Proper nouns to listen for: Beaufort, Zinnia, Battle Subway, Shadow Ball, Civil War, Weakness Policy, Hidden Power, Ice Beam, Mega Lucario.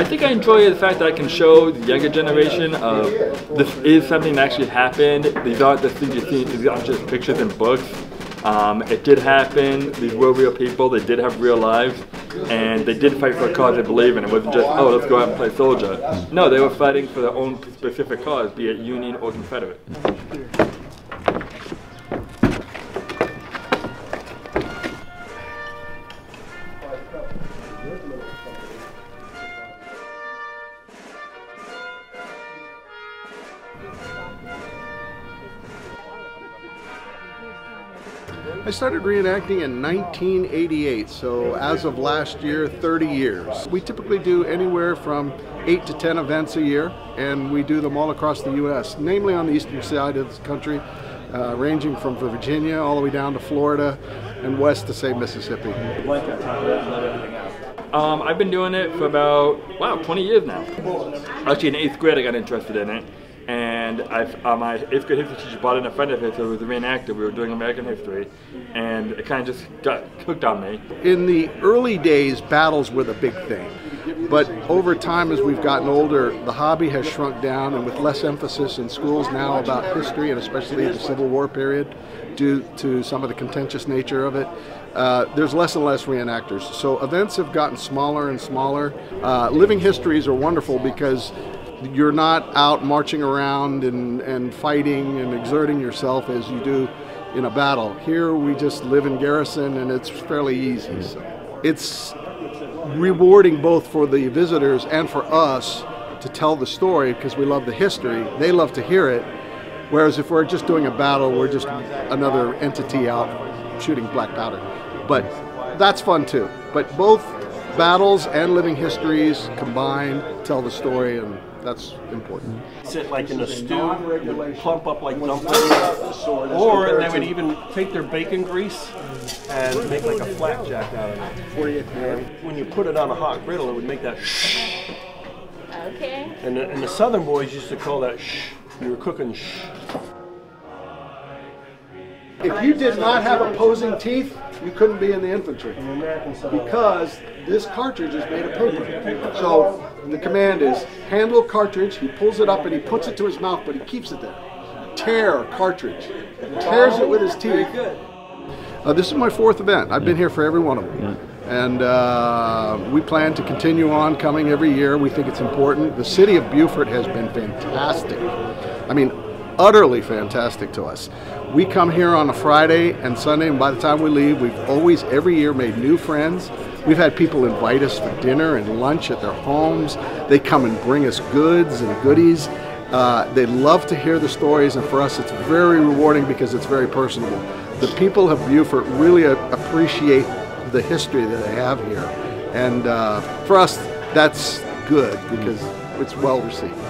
I think I enjoy the fact that I can show the younger generation of this is something that actually happened. These aren't the things you see, these aren't just pictures and books. It did happen. These were real people. They did have real lives, and they did fight for a cause they believe in. It wasn't just, oh, let's go out and play soldier. No, they were fighting for their own specific cause, be it Union or Confederate. I started reenacting in 1988, so as of last year, 30 years. We typically do anywhere from 8 to 10 events a year, and we do them all across the U.S., namely on the eastern side of the country, ranging from Virginia all the way down to Florida and west to, say, Mississippi. I've been doing it for about, 20 years now. Actually, in 8th grade I got interested in it. And my 8th grade history teacher brought in a friend of his who was a reenactor. We were doing American history, and it kind of just got hooked on me. In the early days, battles were the big thing. But over time, as we've gotten older, the hobby has shrunk down, and with less emphasis in schools now about history, and especially the Civil War period, due to some of the contentious nature of it, there's less and less reenactors. So events have gotten smaller and smaller. Living histories are wonderful because you're not out marching around and fighting and exerting yourself as you do in a battle. Here we just live in garrison, and it's fairly easy. So it's rewarding both for the visitors and for us to tell the story, because we love the history. They love to hear it. Whereas if we're just doing a battle, we're just another entity out shooting black powder. But that's fun too. But both battles and living histories combined tell the story, and that's important. Sit like in a stew, would plump up like dumplings, or they would even take their bacon grease and make like a flapjack out of it. And when you put it on a hot griddle, it would make that shh. Okay. And the Southern boys used to call that shh. You were cooking shh. If you did not have opposing teeth, you couldn't be in the infantry, because this cartridge is made of paper. So the command is handle cartridge. He pulls it up and he puts it to his mouth, but he keeps it there. Tear cartridge. Tears it with his teeth. This is my 4th event. I've been here for every one of them. And we plan to continue on coming every year. We think it's important. The city of Beaufort has been fantastic. I mean, utterly fantastic to us. We come here on a Friday and Sunday, and by the time we leave, we've always, every year, made new friends. We've had people invite us for dinner and lunch at their homes. They come and bring us goods and goodies. They love to hear the stories, and for us, it's very rewarding because it's very personable. The people of Beaufort really appreciate the history that they have here. And for us, that's good because it's well received.